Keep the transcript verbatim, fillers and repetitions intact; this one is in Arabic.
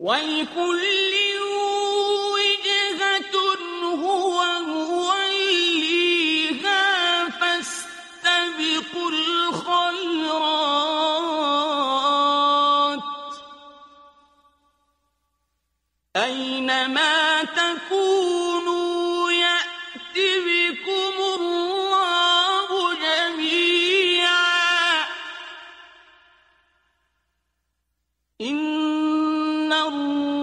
ولكل وجهة هو موليها فاستبقوا الخيرات أينما تكونوا يأت بكم الله جميعا إن الله